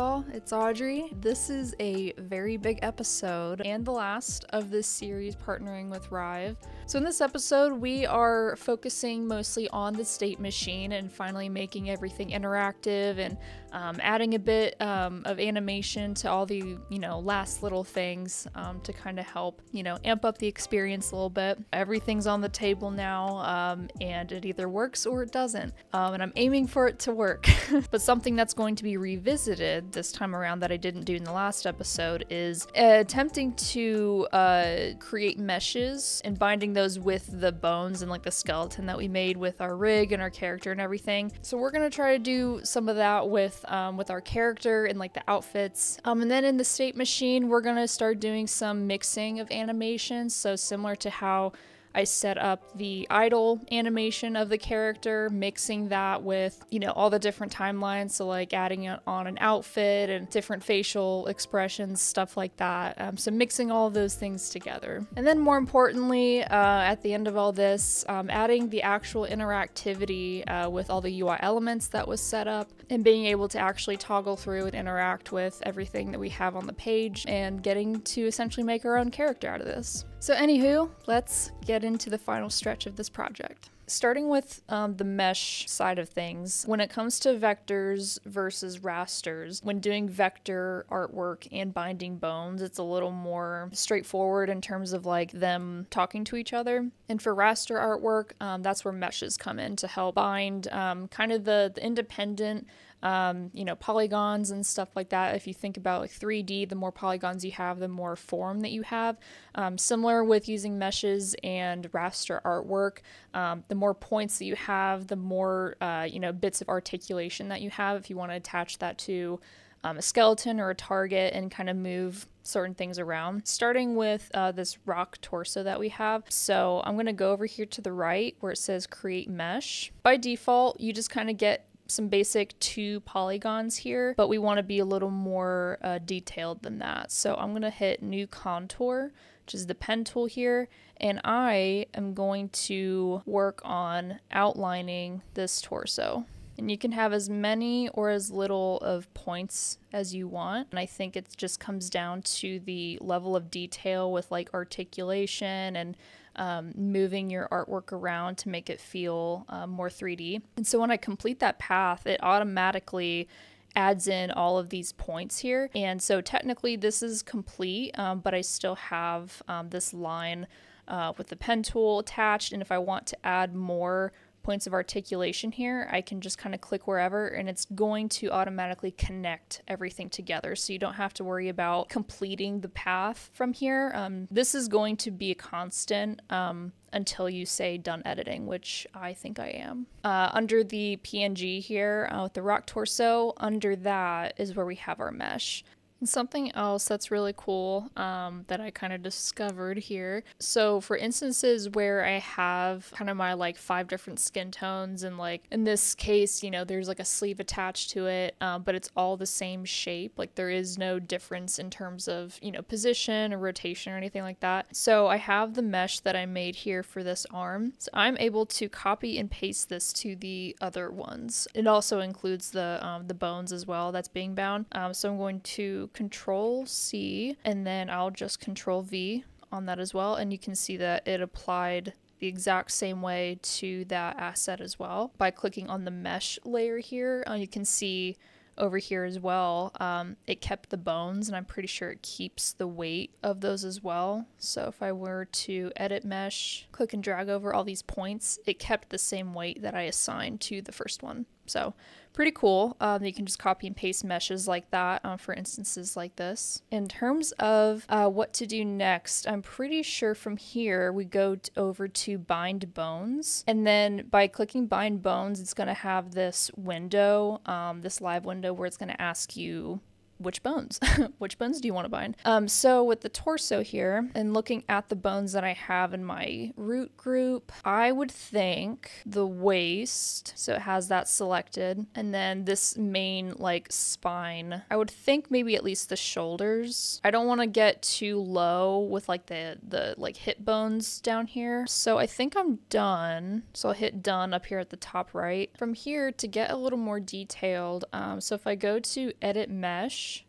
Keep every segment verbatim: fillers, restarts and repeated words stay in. y'all, it's Audrey. This is a very big episode and the last of this series partnering with Rive. So in this episode, we are focusing mostly on the state machine and finally making everything interactive and um, adding a bit um, of animation to all the, you know, last little things um, to kind of help, you know, amp up the experience a little bit. Everything's on the table now um, and it either works or it doesn't. Um, and I'm aiming for it to work. But something that's going to be revisited this time around that I didn't do in the last episode is attempting to uh, create meshes and binding those with the bones and like the skeleton that we made with our rig and our character and everything. So we're gonna try to do some of that with um, with our character and like the outfits. Um, and then in the state machine, we're gonna start doing some mixing of animations. So similar to how I set up the idle animation of the character, mixing that with, you know, all the different timelines. So like adding it on an outfit and different facial expressions, stuff like that. Um, so mixing all of those things together. And then more importantly, uh, at the end of all this, um, adding the actual interactivity uh, with all the U I elements that was set up and being able to actually toggle through and interact with everything that we have on the page and getting to essentially make our own character out of this. So anywho, let's get into the final stretch of this project. Starting with um, the mesh side of things, when it comes to vectors versus rasters, when doing vector artwork and binding bones, it's a little more straightforward in terms of like them talking to each other. And for raster artwork, um, that's where meshes come in to help bind um, kind of the, the independent Um, you know, polygons and stuff like that. If you think about like three D, the more polygons you have, the more form that you have. Um, similar with using meshes and raster artwork, um, the more points that you have, the more, uh, you know, bits of articulation that you have if you want to attach that to Um, a skeleton or a target and kind of move certain things around. Starting with uh, this rock torso that we have. So I'm going to go over here to the right where it says create mesh. By default, you just kind of get some basic two polygons here, but we want to be a little more uh, detailed than that. So I'm going to hit new contour, which is the pen tool here, and I am going to work on outlining this torso. And you can have as many or as little of points as you want. And I think it just comes down to the level of detail with like articulation and um, moving your artwork around to make it feel uh, more three D. And so when I complete that path, it automatically adds in all of these points here. And so technically this is complete, um, but I still have um, this line uh, with the pen tool attached. And if I want to add more points of articulation here, I can just kind of click wherever and it's going to automatically connect everything together. So you don't have to worry about completing the path from here. Um, this is going to be a constant um, until you say done editing, which I think I am. Uh, under the P N G here uh, with the rock torso, under that is where we have our mesh. And something else that's really cool um, that I kind of discovered here. So for instances where I have kind of my like five different skin tones and like in this case, you know, there's like a sleeve attached to it, um, but it's all the same shape. Like there is no difference in terms of, you know, position or rotation or anything like that. So I have the mesh that I made here for this arm. So I'm able to copy and paste this to the other ones. It also includes the, um, the bones as well that's being bound. Um, so I'm going to Control C and then I'll just Control V on that as well, and you can see that it applied the exact same way to that asset as well. By clicking on the mesh layer here, uh, you can see over here as well, um, it kept the bones and I'm pretty sure it keeps the weight of those as well. So if I were to edit mesh, click and drag over all these points, it kept the same weight that I assigned to the first one. So pretty cool. Um, you can just copy and paste meshes like that uh, for instances like this. In terms of uh, what to do next, I'm pretty sure from here we go over to bind bones, and then by clicking bind bones, it's going to have this window, um, this live window where it's going to ask you which bones? Which bones do you want to bind? Um, so with the torso here, and looking at the bones that I have in my root group, I would think the waist, so it has that selected, and then this main like spine. I would think maybe at least the shoulders. I don't want to get too low with like the, the like hip bones down here. So I think I'm done. So I'll hit done up here at the top right. From here to get a little more detailed, um, so if I go to edit mesh,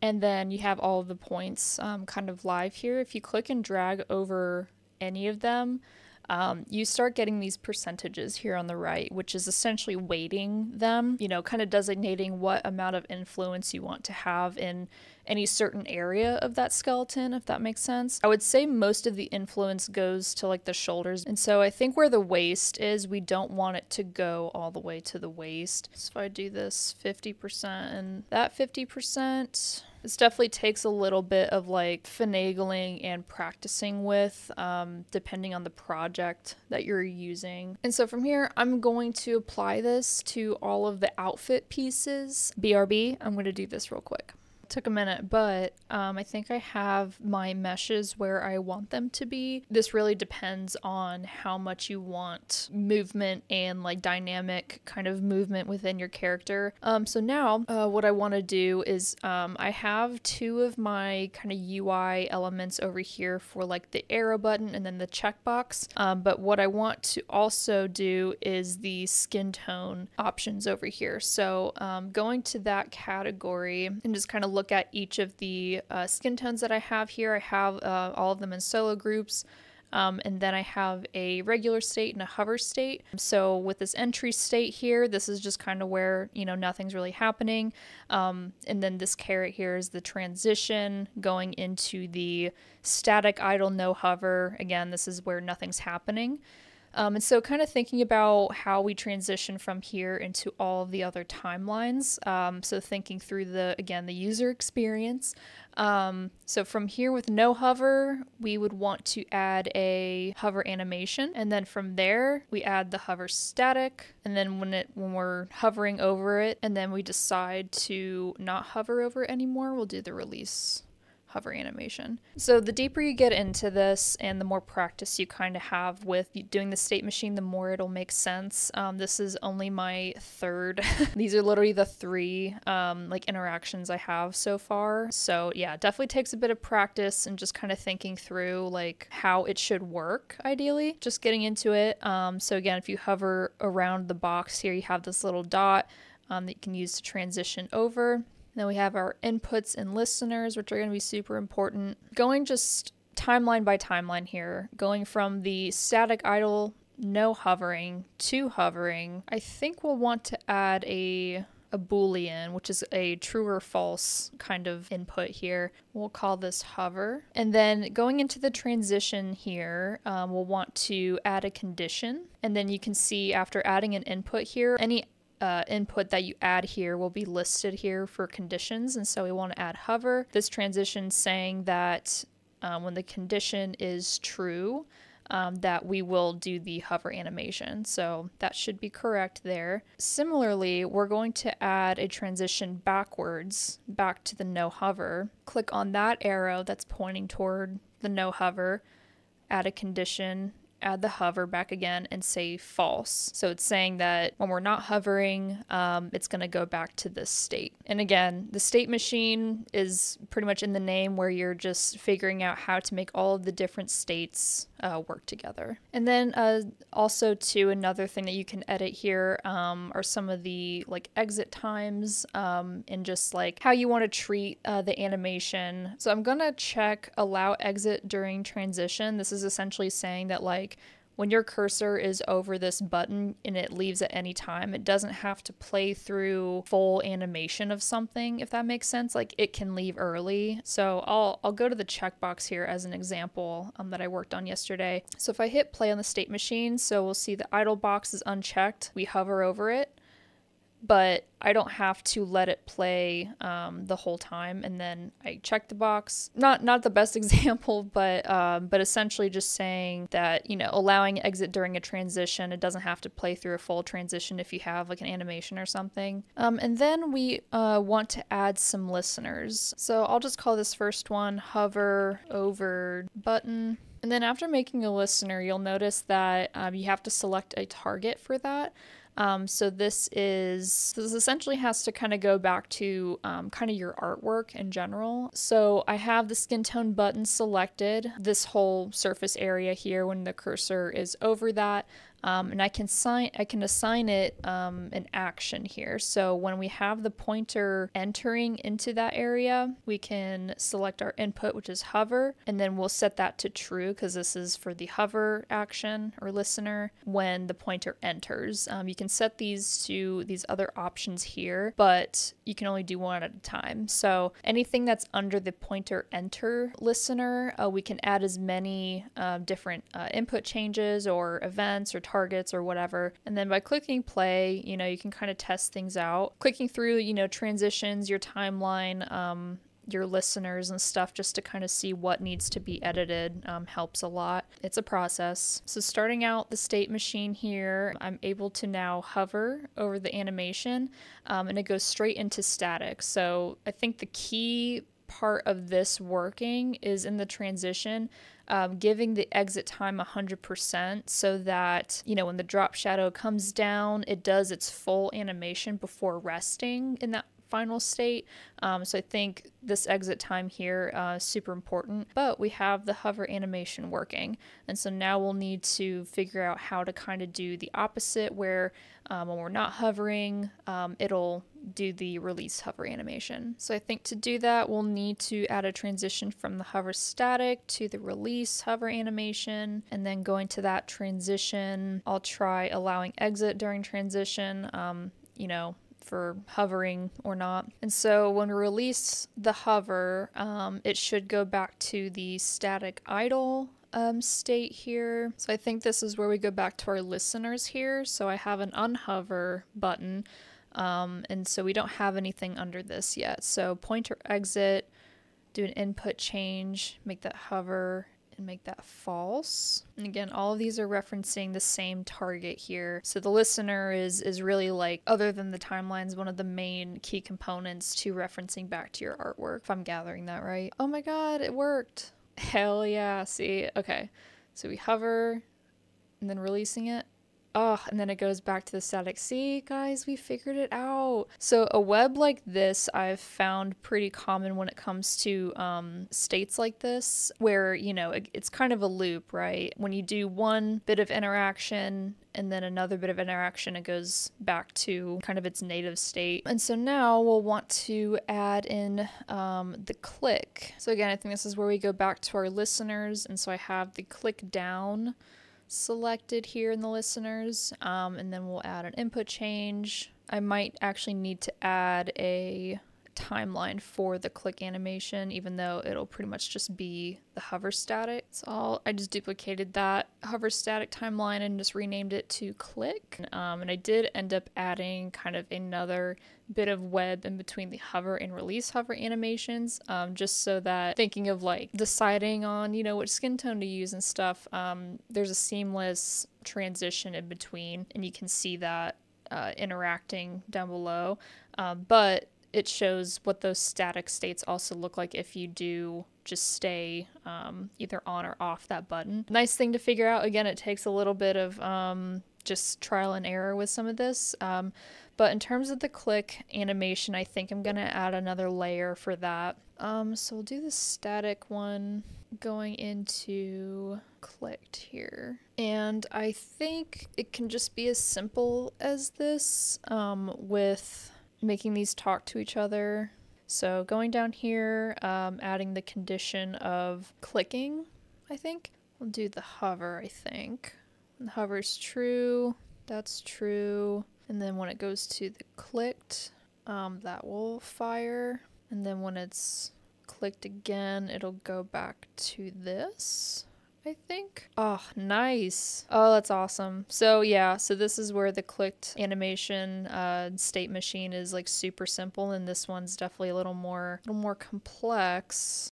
and then you have all of the points um, kind of live here. If you click and drag over any of them, um, you start getting these percentages here on the right, which is essentially weighting them, you know, kind of designating what amount of influence you want to have in any certain area of that skeleton, if that makes sense. I would say most of the influence goes to like the shoulders. And so I think where the waist is, we don't want it to go all the way to the waist. So if I do this fifty percent and that fifty percent, this definitely takes a little bit of like finagling and practicing with, um, depending on the project that you're using. And so from here, I'm going to apply this to all of the outfit pieces. B R B, I'm going to do this real quick. Took a minute, but um, I think I have my meshes where I want them to be. This really depends on how much you want movement and like dynamic kind of movement within your character. Um, so now uh, what I want to do is um, I have two of my kind of U I elements over here for like the arrow button and then the checkbox. Um, but what I want to also do is the skin tone options over here. So um, going to that category and just kind of look look at each of the uh, skin tones that I have here. I have uh, all of them in solo groups, um, and then I have a regular state and a hover state. So with this entry state here, this is just kind of where, you know, nothing's really happening. Um, and then this caret here is the transition going into the static, idle, no hover. Again, this is where nothing's happening. Um, and so kind of thinking about how we transition from here into all of the other timelines. Um, so thinking through the, again, the user experience. Um, so from here with no hover, we would want to add a hover animation. And then from there, we add the hover static. And then when it when we're hovering over it, and then we decide to not hover over it anymore, we'll do the release hover animation. So the deeper you get into this and the more practice you kind of have with doing the state machine, the more it'll make sense. Um, this is only my third. These are literally the three um, like interactions I have so far. So yeah, definitely takes a bit of practice and just kind of thinking through like how it should work ideally, just getting into it. Um, so again, if you hover around the box here, you have this little dot um, that you can use to transition over. Then we have our inputs and listeners, which are going to be super important. Going just timeline by timeline here, going from the static, idle, no hovering to hovering, I think we'll want to add a, a Boolean, which is a true or false kind of input here. We'll call this hover. And then going into the transition here, um, we'll want to add a condition. And then you can see after adding an input here, any Uh, input that you add here will be listed here for conditions, and so we want to add hover. This transition saying that um, when the condition is true, um, that we will do the hover animation. So that should be correct there. Similarly, we're going to add a transition backwards back to the no hover. Click on that arrow that's pointing toward the no hover, add a condition, add the hover back again, and say false. So it's saying that when we're not hovering, um, it's gonna go back to this state. And again, the state machine is pretty much in the name, where you're just figuring out how to make all of the different states uh, work together. And then uh, also too, another thing that you can edit here um, are some of the like exit times um, and just like how you wanna treat uh, the animation. So I'm gonna check allow exit during transition. This is essentially saying that like when your cursor is over this button and it leaves at any time, it doesn't have to play through full animation of something, if that makes sense. Like it can leave early. So I'll, I'll go to the checkbox here as an example um, that I worked on yesterday. So if I hit play on the state machine, so we'll see the idle box is unchecked. We hover over it. but I don't have to let it play um, the whole time. And then I check the box. Not not the best example, but um, but essentially just saying that, you know, allowing exit during a transition. It doesn't have to play through a full transition if you have like an animation or something. Um, and then we uh, want to add some listeners. So I'll just call this first one hover over button. And then after making a listener, you'll notice that um, you have to select a target for that. Um, so this is, this essentially has to kind of go back to um, kind of your artwork in general. So I have the skin tone button selected, this whole surface area here when the cursor is over that. Um, and I can, sign, I can assign it um, an action here. So when we have the pointer entering into that area, we can select our input, which is hover, and then we'll set that to true because this is for the hover action or listener when the pointer enters. Um, you can set these to these other options here, but you can only do one at a time. So anything that's under the pointer enter listener, uh, we can add as many uh, different uh, input changes or events or targets or whatever. And then by clicking play, you know, you can kind of test things out. Clicking through, you know, transitions, your timeline, um, your listeners and stuff, just to kind of see what needs to be edited um, helps a lot. It's a process. So starting out the state machine here, I'm able to now hover over the animation um, and it goes straight into static. So I think the key part of this working is in the transition, um, giving the exit time one hundred percent so that, you know, when the drop shadow comes down, it does its full animation before resting in that final state. Um, so I think this exit time here uh, is super important, but we have the hover animation working. And so now we'll need to figure out how to kind of do the opposite where um, when we're not hovering, um, it'll do the release hover animation. So I think to do that, we'll need to add a transition from the hover static to the release hover animation. And then going to that transition, I'll try allowing exit during transition, um, you know, for hovering or not. And so when we release the hover, um, it should go back to the static idle um, state here. So I think this is where we go back to our listeners here. So I have an unhover button, um, and so we don't have anything under this yet. So pointer exit, do an input change, make that hover, and make that false. And again, all of these are referencing the same target here. So the listener is is really, like, other than the timelines, one of the main key components to referencing back to your artwork, if I'm gathering that right. Oh my god, it worked. Hell yeah, see? Okay, so we hover and then releasing it. Oh, and then it goes back to the static. See, guys, we figured it out. So a web like this I've found pretty common when it comes to um, states like this, where, you know, it, it's kind of a loop, right? When you do one bit of interaction and then another bit of interaction, it goes back to kind of its native state. And so now we'll want to add in um, the click. So again, I think this is where we go back to our listeners. And so I have the click down selected here in the listeners, um, and then we'll add an input change. I might actually need to add a timeline for the click animation, even though it'll pretty much just be the hover static. So I'll, I just duplicated that hover static timeline and just renamed it to click. Um, and I did end up adding kind of another bit of web in between the hover and release hover animations, um, just so that thinking of, like, deciding on, you know, which skin tone to use and stuff, um, there's a seamless transition in between, and you can see that uh, interacting down below. Uh, but it shows what those static states also look like if you do just stay um, either on or off that button. Nice thing to figure out. Again, it takes a little bit of um, just trial and error with some of this. Um, but in terms of the click animation, I think I'm gonna add another layer for that. Um, so we'll do the static one going into clicked here. And I think it can just be as simple as this um, with making these talk to each other. So going down here, um, adding the condition of clicking, I think. We'll do the hover, I think. When the hover's true, that's true. And then when it goes to the clicked, um, that will fire. And then when it's clicked again, it'll go back to this. I think. Oh, nice. Oh, that's awesome. So yeah, so this is where the clicked animation uh, state machine is like super simple, and this one's definitely a little more, a little more complex.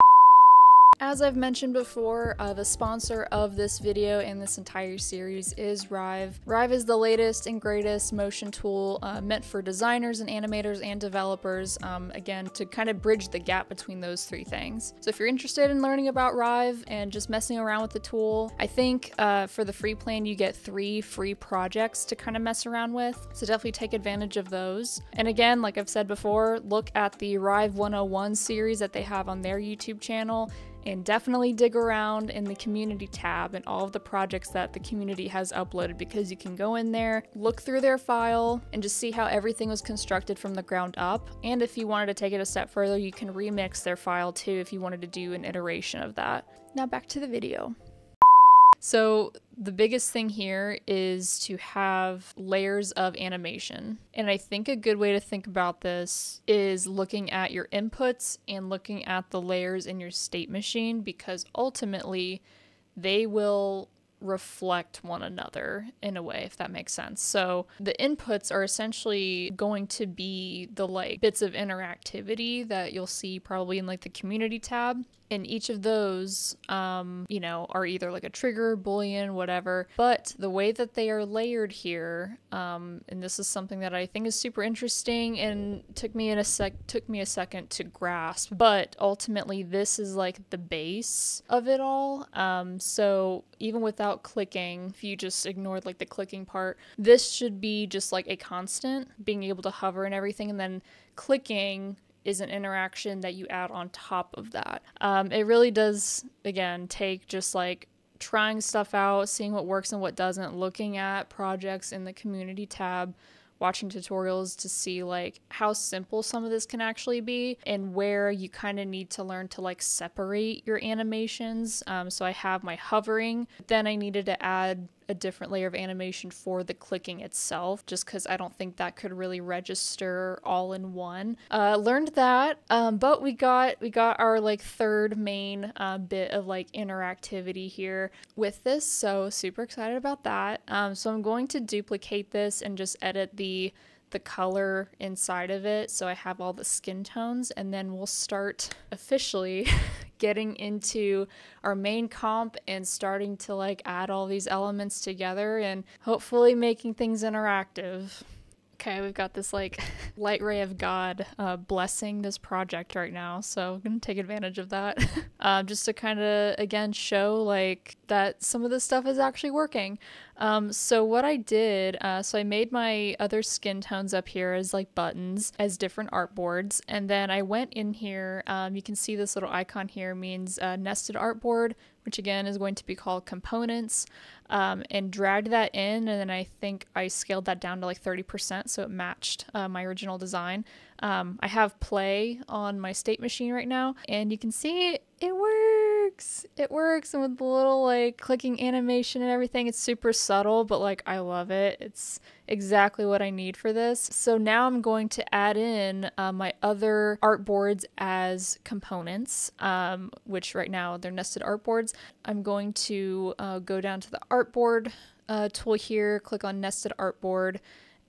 As I've mentioned before, uh, the sponsor of this video and this entire series is Rive. Rive is the latest and greatest motion tool uh, meant for designers and animators and developers, um, again, to kind of bridge the gap between those three things. So if you're interested in learning about Rive and just messing around with the tool, I think uh, for the free plan, you get three free projects to kind of mess around with. So definitely take advantage of those. And again, like I've said before, look at the Rive one oh one series that they have on their YouTube channel. And definitely dig around in the community tab and all of the projects that the community has uploaded, because you can go in there, look through their file, and just see how everything was constructed from the ground up. And if you wanted to take it a step further, you can remix their file too if you wanted to do an iteration of that. Now back to the video. So the biggest thing here is to have layers of animation. And I think a good way to think about this is looking at your inputs and looking at the layers in your state machine, because ultimately they will reflect one another in a way, if that makes sense. So the inputs are essentially going to be the like bits of interactivity that you'll see probably in like the community tab. And each of those, um, you know, are either like a trigger, boolean, whatever. But the way that they are layered here, um, and this is something that I think is super interesting and took me in a sec took me a second to grasp. But ultimately, this is like the base of it all. Um, so even without clicking, if you just ignored like the clicking part, this should be just like a constant, being able to hover and everything, and then clicking is an interaction that you add on top of that. Um, it really does, again, take just like trying stuff out, seeing what works and what doesn't, looking at projects in the community tab, watching tutorials to see like how simple some of this can actually be and where you kind of need to learn to like separate your animations. Um, so I have my hovering, then I needed to add a different layer of animation for the clicking itself, just because I don't think that could really register all in one. Uh, learned that, um, but we got we got our like third main uh, bit of like interactivity here with this, so super excited about that. Um, so I'm going to duplicate this and just edit the the color inside of it, so I have all the skin tones, and then we'll start officially getting into our main comp and starting to like add all these elements together and hopefully making things interactive. Okay, we've got this like light ray of God uh, blessing this project right now, so I'm gonna take advantage of that. um, just to kind of again show like that some of this stuff is actually working. Um, so what I did, uh, so I made my other skin tones up here as like buttons, as different artboards, and then I went in here, um, you can see this little icon here means uh, nested artboard, which again is going to be called components, um, and dragged that in, and then I think I scaled that down to like thirty percent so it matched uh, my original design. Um, I have play on my state machine right now, and you can see it works! It works, and with the little like clicking animation and everything, it's super subtle, but like I love it. It's exactly what I need for this. So now I'm going to add in uh, my other artboards as components, um, which right now they're nested artboards. I'm going to uh, go down to the artboard uh, tool here, click on nested artboard,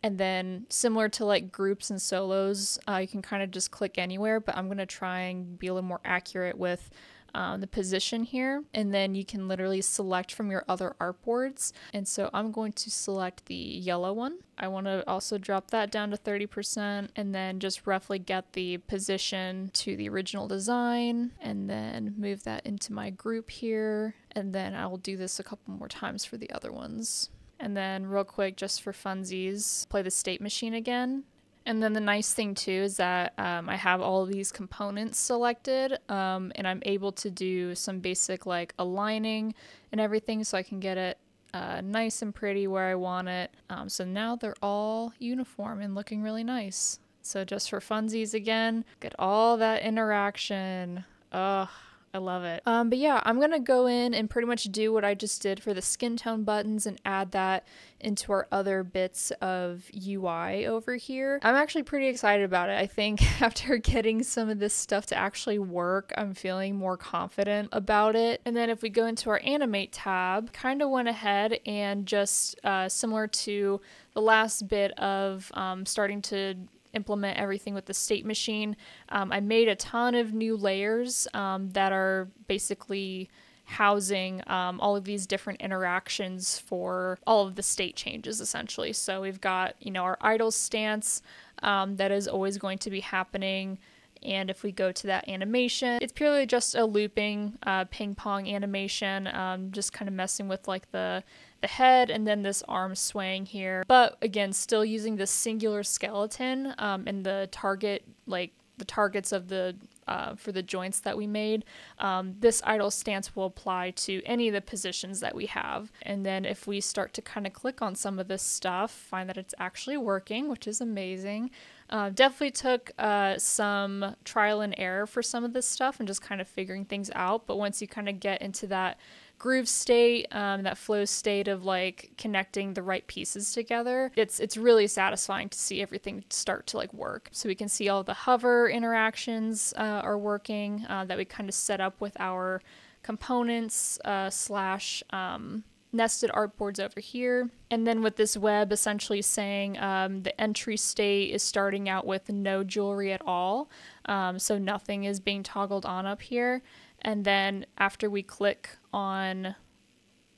and then similar to like groups and solos, uh, you can kind of just click anywhere, but I'm gonna try and be a little more accurate with um, the position here. And then you can literally select from your other artboards. And so I'm going to select the yellow one. I wanna also drop that down to thirty percent and then just roughly get the position to the original design and then move that into my group here. And then I will do this a couple more times for the other ones. And then real quick, just for funsies, play the state machine again. And then the nice thing too is that um, I have all these components selected um, and I'm able to do some basic like aligning and everything, so I can get it uh, nice and pretty where I want it. Um, so now they're all uniform and looking really nice. So just for funsies again, get all that interaction. Ugh. I love it. Um, but yeah, I'm going to go in and pretty much do what I just did for the skin tone buttons and add that into our other bits of U I over here. I'm actually pretty excited about it. I think after getting some of this stuff to actually work, I'm feeling more confident about it. And then if we go into our animate tab, kind of went ahead and just uh, similar to the last bit of um, starting to implement everything with the state machine. Um, I made a ton of new layers um, that are basically housing um, all of these different interactions for all of the state changes essentially. So we've got, you know, our idle stance um, that is always going to be happening. And if we go to that animation, it's purely just a looping uh, ping pong animation, um, just kind of messing with like the the head and then this arm swaying here. But again, still using the singular skeleton um, and the target, like the targets of the uh, for the joints that we made. Um, this idle stance will apply to any of the positions that we have. And then if we start to kind of click on some of this stuff, find that it's actually working, which is amazing. Uh, definitely took uh, some trial and error for some of this stuff and just kind of figuring things out. But once you kind of get into that groove state, um, that flow state of like connecting the right pieces together, it's it's really satisfying to see everything start to like work. So we can see all the hover interactions uh, are working uh, that we kind of set up with our components uh, slash um, nested artboards over here. And then with this web essentially saying um, the entry state is starting out with no jewelry at all. Um, so nothing is being toggled on up here. And then after we click on,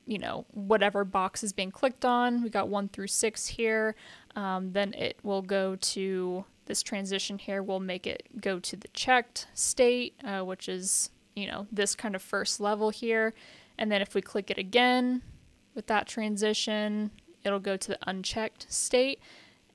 you know, whatever box is being clicked on, we got one through six here, um, then it will go to this transition here. We'll make it go to the checked state, uh, which is, you know, this kind of first level here. And then if we click it again with that transition, it'll go to the unchecked state.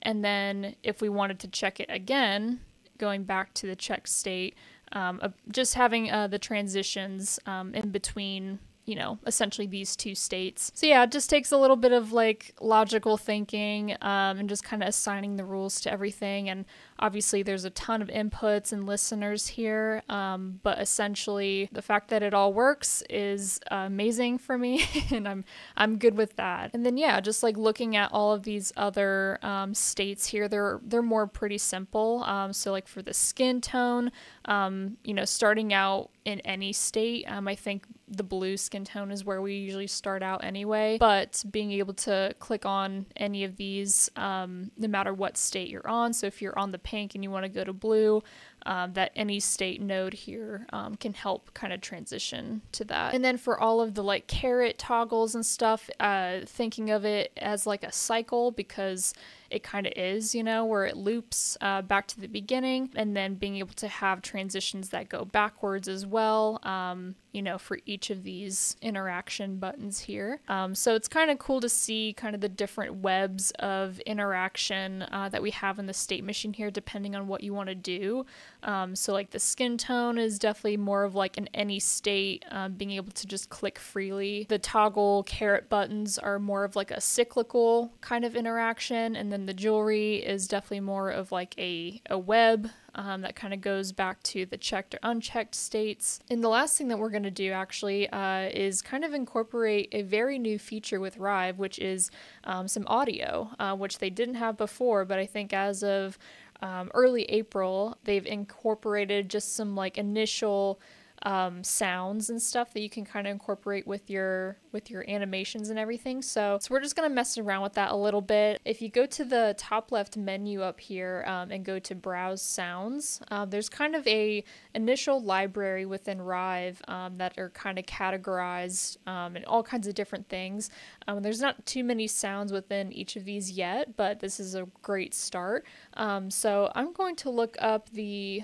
And then if we wanted to check it again, going back to the checked state, Um, uh, just having uh, the transitions um, in between, you know, essentially these two states. So yeah, it just takes a little bit of like logical thinking um, and just kind of assigning the rules to everything. And obviously there's a ton of inputs and listeners here, um, but essentially the fact that it all works is uh, amazing for me and I'm, I'm good with that. And then yeah, just like looking at all of these other um, states here, they're, they're more pretty simple. Um, so like for the skin tone, um, you know, starting out in any state, um, I think the blue skin tone is where we usually start out anyway, but being able to click on any of these um, no matter what state you're on. So if you're on the pink and you want to go to blue, um, that any state node here um, can help kind of transition to that. And then for all of the like caret toggles and stuff, uh, thinking of it as like a cycle, because it kind of is, you know, where it loops uh, back to the beginning, and then being able to have transitions that go backwards as well, um, you know, for each of these interaction buttons here. Um, so it's kind of cool to see kind of the different webs of interaction uh, that we have in the state machine here, depending on what you want to do. Um, so like the skin tone is definitely more of like an any state, um, being able to just click freely. The toggle caret buttons are more of like a cyclical kind of interaction. And then the jewelry is definitely more of like a, a web um, that kind of goes back to the checked or unchecked states. And the last thing that we're going to do actually uh, is kind of incorporate a very new feature with Rive, which is um, some audio, uh, which they didn't have before, but I think as of Um, early April, they've incorporated just some like initial um, sounds and stuff that you can kind of incorporate with your with your animations and everything. So, so we're just going to mess around with that a little bit. If you go to the top left menu up here um, and go to browse sounds, uh, there's kind of a initial library within Rive um, that are kind of categorized um, and all kinds of different things. Um, there's not too many sounds within each of these yet, but this is a great start. Um, so I'm going to look up the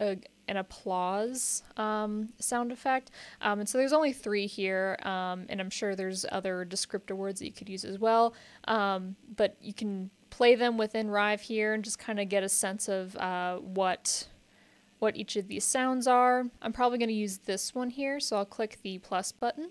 uh, an applause um, sound effect. Um, and so there's only three here, um, and I'm sure there's other descriptor words that you could use as well, um, but you can play them within Rive here and just kind of get a sense of uh, what what each of these sounds are. I'm probably going to use this one here, so I'll click the plus button.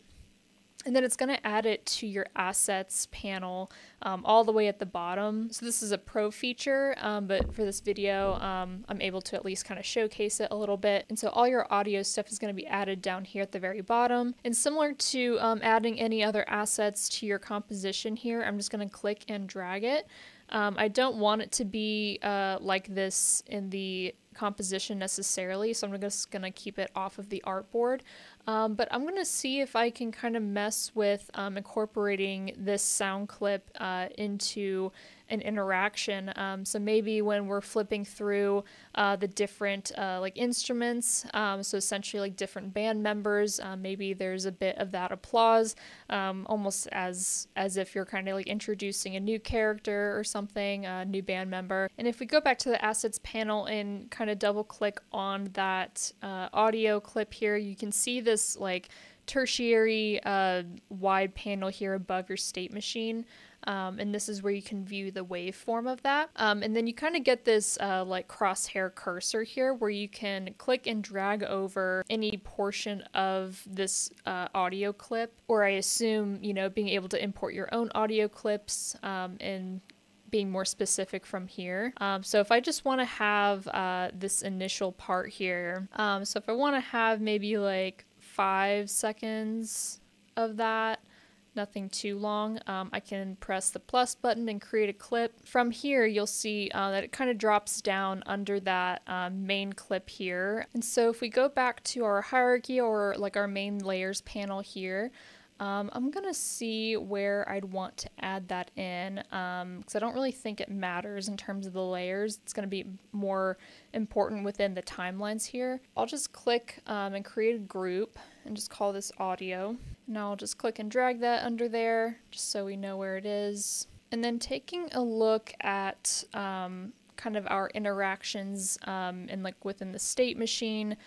And then it's going to add it to your assets panel um, all the way at the bottom. So this is a pro feature, um, but for this video, um, I'm able to at least kind of showcase it a little bit. And so all your audio stuff is going to be added down here at the very bottom. And similar to um, adding any other assets to your composition here, I'm just going to click and drag it. Um, I don't want it to be uh, like this in the composition necessarily, so I'm just going to keep it off of the artboard. Um, but I'm going to see if I can kind of mess with um, incorporating this sound clip uh, into an interaction. Um, so maybe when we're flipping through uh, the different uh, like instruments, um, so essentially like different band members, uh, maybe there's a bit of that applause, um, almost as as if you're kind of like introducing a new character or something, a new band member. And if we go back to the assets panel and kind of double click on that uh, audio clip here, you can see this like tertiary uh, wide panel here above your state machine. Um, and this is where you can view the waveform of that. Um, and then you kind of get this uh, like crosshair cursor here where you can click and drag over any portion of this uh, audio clip, or I assume, you know, being able to import your own audio clips um, and being more specific from here. Um, so if I just want to have uh, this initial part here, um, so if I want to have maybe like five seconds of that, nothing too long. Um, I can press the plus button and create a clip. From here, you'll see uh, that it kind of drops down under that um, main clip here. And so if we go back to our hierarchy or like our main layers panel here, um, I'm gonna see where I'd want to add that in, um, because I don't really think it matters in terms of the layers. It's gonna be more important within the timelines here. I'll just click um, and create a group and just call this audio. Now I'll just click and drag that under there just so we know where it is. And then taking a look at um, kind of our interactions um, and like within the state machine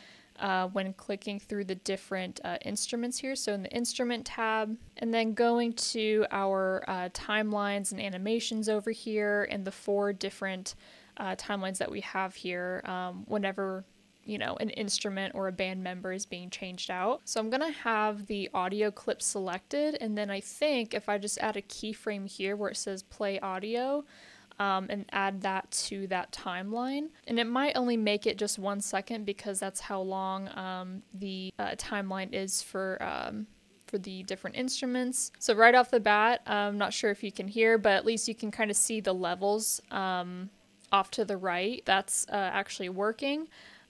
uh, when clicking through the different uh, instruments here. So in the instrument tab, and then going to our uh, timelines and animations over here and the four different uh, timelines that we have here um, whenever you know, an instrument or a band member is being changed out. So I'm gonna have the audio clip selected, and then I think if I just add a keyframe here where it says play audio, um, and add that to that timeline. And it might only make it just one second because that's how long um, the uh, timeline is for um, for the different instruments. So right off the bat, I'm not sure if you can hear, but at least you can kind of see the levels um, off to the right. That's uh, actually working.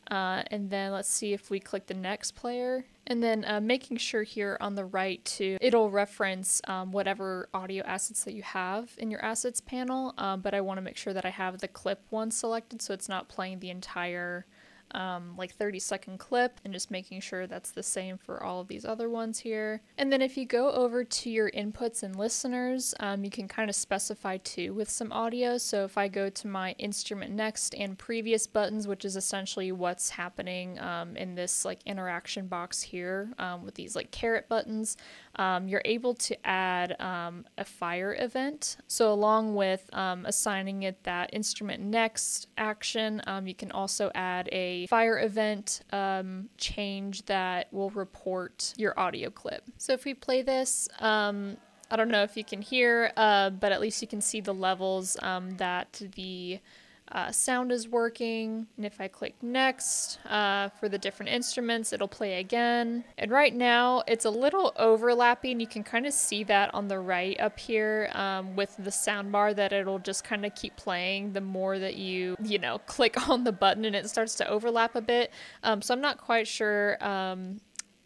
Uh, and then let's see if we click the next player. And then uh, making sure here on the right too, it'll reference um, whatever audio assets that you have in your assets panel, um, but I want to make sure that I have the clip one selected so it's not playing the entire um, like thirty second clip, and just making sure that's the same for all of these other ones here. And then if you go over to your inputs and listeners, um, you can kind of specify too with some audio. So if I go to my instrument next and previous buttons, which is essentially what's happening um, in this like interaction box here um, with these like caret buttons, um, you're able to add um, a fire event. So along with um, assigning it that instrument next action, um, you can also add a fire event um, change that will report your audio clip. So if we play this, um, I don't know if you can hear, uh, but at least you can see the levels um, that the uh, sound is working. And if I click next uh, for the different instruments, it'll play again. And right now it's a little overlapping. You can kind of see that on the right up here um, with the sound bar, that it'll just kind of keep playing the more that you, you know, click on the button, and it starts to overlap a bit. Um, so I'm not quite sure um,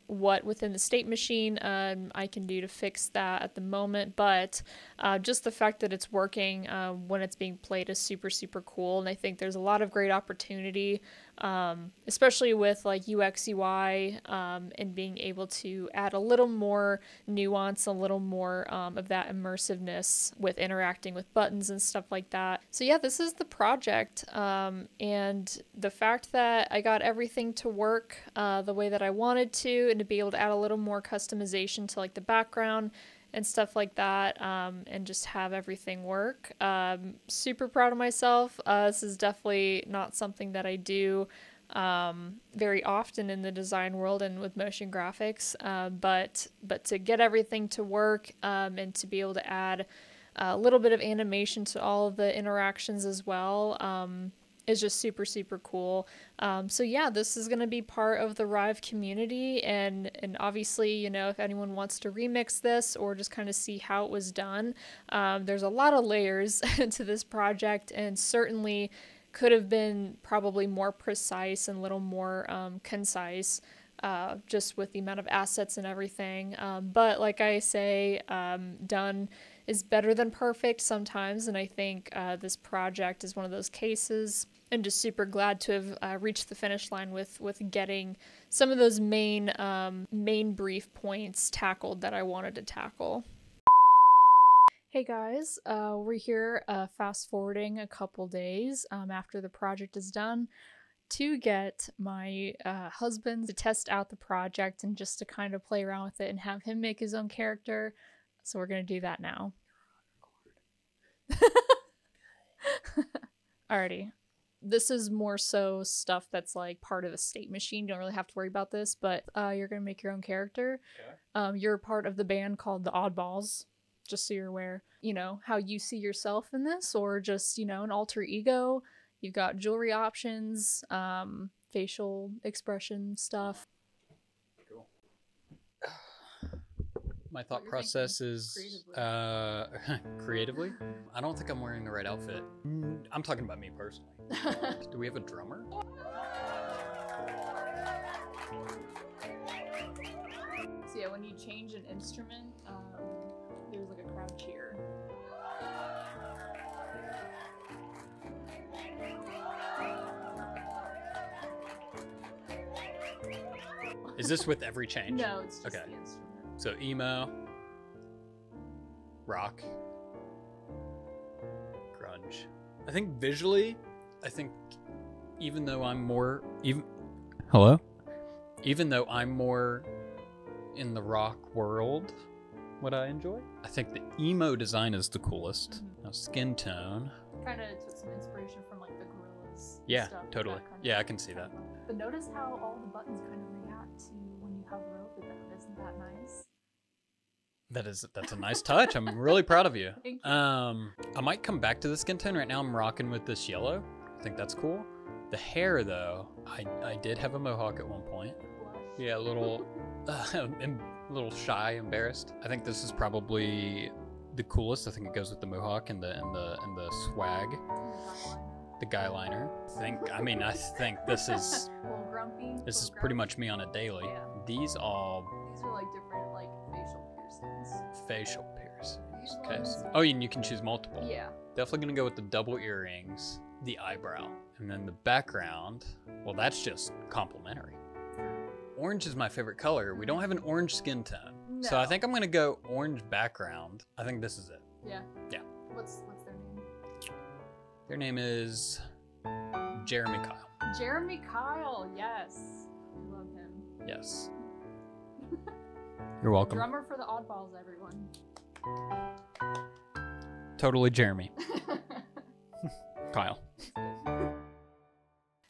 what within the state machine um, I can do to fix that at the moment, but uh, just the fact that it's working uh, when it's being played is super super cool, and I think there's a lot of great opportunity, um, especially with like U X U I um, and being able to add a little more nuance, a little more um, of that immersiveness with interacting with buttons and stuff like that. So yeah, this is the project, um, and the fact that I got everything to work uh, the way that I wanted to, and to be able to add a little more customization to like the background and stuff like that, um, and just have everything work. Um, super proud of myself. Uh, this is definitely not something that I do um, very often in the design world and with motion graphics, uh, but but to get everything to work um, and to be able to add a little bit of animation to all of the interactions as well um, is just super, super cool. Um, so yeah, this is going to be part of the Rive community, and, and obviously, you know, if anyone wants to remix this or just kind of see how it was done, um, there's a lot of layers to this project, and certainly could have been probably more precise and a little more um, concise uh, just with the amount of assets and everything. Um, but like I say, um, done is better than perfect sometimes, and I think uh, this project is one of those cases, and just super glad to have uh, reached the finish line with with getting some of those main um, main brief points tackled that I wanted to tackle. Hey guys, uh, we're here uh, fast forwarding a couple days um, after the project is done to get my uh, husband to test out the project and just to kind of play around with it and have him make his own character. So we're gonna do that now. Alrighty. This is more so stuff that's like part of a state machine. You don't really have to worry about this, but uh, you're gonna make your own character. Yeah. Um, you're part of the band called the Oddballs, just so you're aware. You know, how you see yourself in this, or just, you know, an alter ego. You've got jewelry options, um, facial expression stuff. Cool. My thought process is creatively. Uh, creatively? I don't think I'm wearing the right outfit. I'm talking about me personally. Do we have a drummer? So yeah, when you change an instrument, um, there's like a crowd cheer. Is this with every change? No, it's just okay. The instrument. So emo, rock, grunge. I think visually, I think even though I'm more even hello, even though I'm more in the rock world, what I enjoy, I think the emo design is the coolest. Mm-hmm. Now skin tone. Kind of took some inspiration from like the Gorillaz. Yeah, stuff, totally. Kind of yeah, I can see that. Of. But notice how all the buttons kind of react to when you hover over them. Isn't that nice? That is, that's a nice touch. I'm really proud of you. Thank you. Um, I might come back to the skin tone. Right now I'm rocking with this yellow. I think that's cool. The hair though, I, I did have a mohawk at one point. Blush. Yeah, a little, uh, a little shy, embarrassed. I think this is probably the coolest. I think it goes with the mohawk and the, and the, and the swag. The guy liner. I think, I mean, I think this is, grumpy, this is grumpy. Pretty much me on a daily. Yeah. These all... These are like different like facial piercings. Facial piercings. Okay. So, oh, and you can choose multiple. Yeah. Definitely gonna go with the double earrings, the eyebrow, and then the background. Well, that's just complimentary. Orange is my favorite color. We don't have an orange skin tone. No. So I think I'm gonna go orange background. I think this is it. Yeah. Yeah. What's what's their name? Their name is Jeremy Kyle. Jeremy Kyle, yes. I love him. Yes. You're welcome. Drummer for the Oddballs, everyone. Totally Jeremy. Kyle.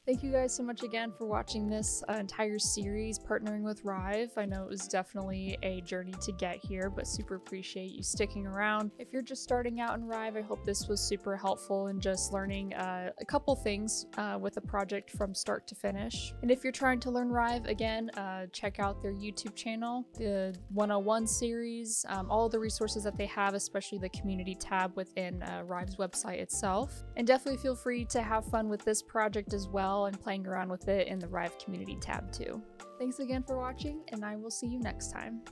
Thank you guys so much again for watching this uh, entire series partnering with Rive. I know it was definitely a journey to get here, but super appreciate you sticking around. If you're just starting out in Rive, I hope this was super helpful and just learning uh, a couple things uh, with a project from start to finish. And if you're trying to learn Rive, again, uh, check out their YouTube channel, the one oh one series, um, all the resources that they have, especially the community tab within uh, Rive's website itself. And definitely feel free to have fun with this project as well, and playing around with it in the Rive community tab too. Thanks again for watching, and I will see you next time.